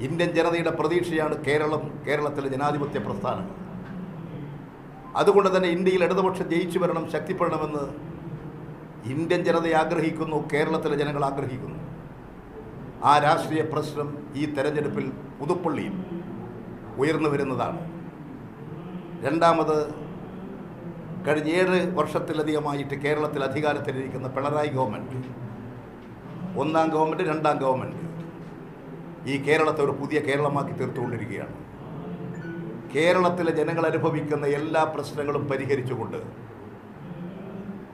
Indian Janadita Pradeshia, Kerala, Kerala Telejanadi with the Prasthana. Other than India, let the watch the Ichibaram Shakti Pernamana Indian Janadi Agrahikun, Kerala Telejanal Agrahikun. I asked the Prasram, E. Terrajapil, Udupoli, where no Virinadam. Rendamada Karriere, Varshatiladiama, Kerala Telatiga, and the Panarai government. One government and another government. This Kerala is a Kerala. Kerala is a Republic. Kerala is a Republic.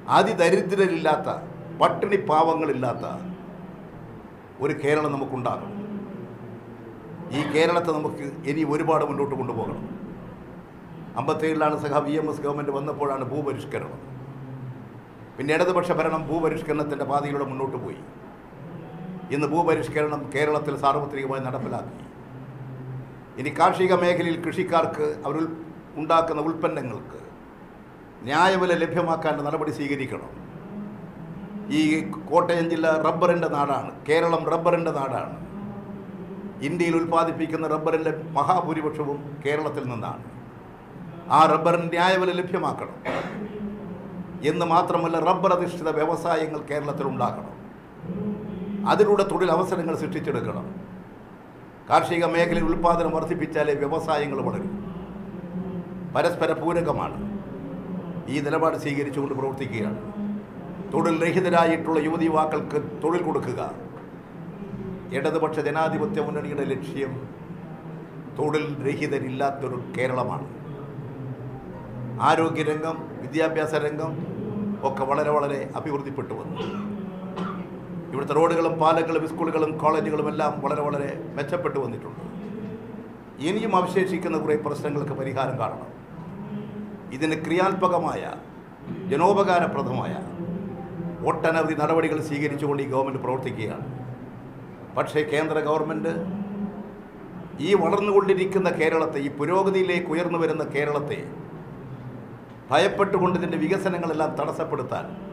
That is the reason why we are here. Kerala is Kerala. In the Boobarish Kerala, Kerala Tel Sarvatri by Natapalaki. In the Karshiga Makil Krishikark, Avul Undak and the Wulpendangalk. Nyaya will Lepimaka and another Sigirikano. E. Kotangilla rubber and the Nadan, Kerala rubber and the Nadan. Indi Lulpadi Peak and the rubber and Mahaburi Vashavum, Kerala Tel Nandan. Our rubber and Nyaya will Lepimaka. In the Matramala rubber of this to the Bevasa Yangal Kerala Telundakano. Other would have told us and city to the girl. Karshiga make a little father and Martha Pichale, Vavasaying Lobody. But as Parapura command, either about a cigarette to brought the gear. Total Lehidai told you the Wakal Total Kudukaga. Yet at the Bachadana, the Bataman in a litium, total Rehidilla to Keralaman. Aru Girangam, Vidya Piasarangam, or Kavala, Apipurti Putu. You were the road and parliament, school and college, whatever, match up to one. Any Mavshe chicken of great personal Kaparika and Garden. Is in a Kriyan Pagamaya, Genovagana Pradamaya. What ton of the Naradical Sigurd only government brought the gear? But say Kendra government, ye water no dick in the Keralate, Purogadi Lake, where no in the Keralate. Higher put to one to the navigation and Tarasapuratan.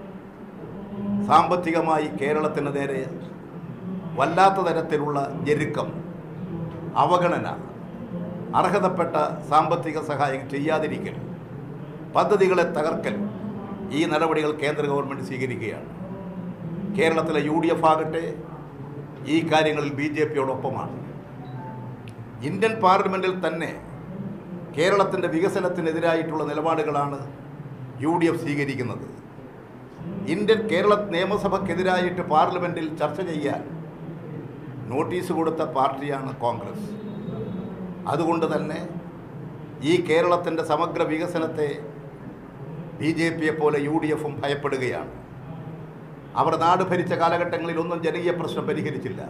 Sambatigama, Kerala Tenadere, Valata Terula, Jericum, Avaganana, Arkadapeta, Sambatiga Sahai, Tia the Rikin, Patadigal Tagarkel, E. Narabadical Kendra government Sigirikia, Kerala Tela Udia Fagate, E. Cardinal BJP Odopoma, Indian Parliamental Tane, Kerala Tenda Vigasana Tenedra, it will Nelavadagalana, UDF Sigirikan. Indian Kerala Namas of a Kedira to Parliament in Church. Notice about the party and Congress. Adunda than E. Kerala and the Samagra Vigasanate BJP Pola UDF from Payapadagia. Avadana Perichakalaga Tanglilun Jeriya President Pericilla.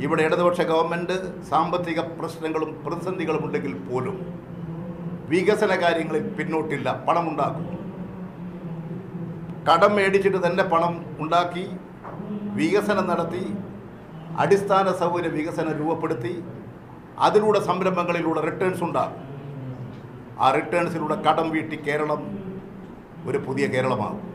Even head of the government, Sambatika President President Digal Polum. Vigasanaga like Pinotilla, Panamundaku. Kadam edited than the Panam Mundaki, Vigasan and Narati, Adistana Savi, Vigasan and Rua Pudati, other would a Sambra Mangali would have returned Sunda. Our returns would a Kadam Viti Kerala with a Pudia Kerala.